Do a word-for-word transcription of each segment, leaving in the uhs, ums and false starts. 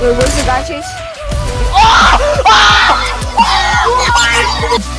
Wait, where's the guy chase? Oh! Oh! Oh!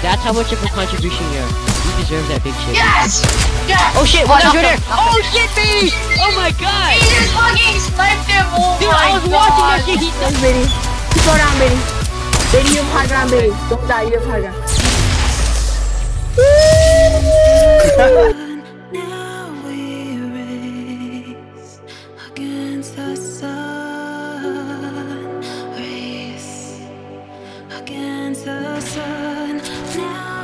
That's how much of a contribution you are. You deserve that big shit. Yes! Yes! Oh shit, what? Well, no, there! Oh shit, baby! Oh my god! He just fucking sniped him! Oh dude, my I was god. watching that shit! He's done, baby. Keep going down, baby. Baby, you have high ground, baby. Don't die, you have high ground. Now we race against the sun. Race against the sun. Now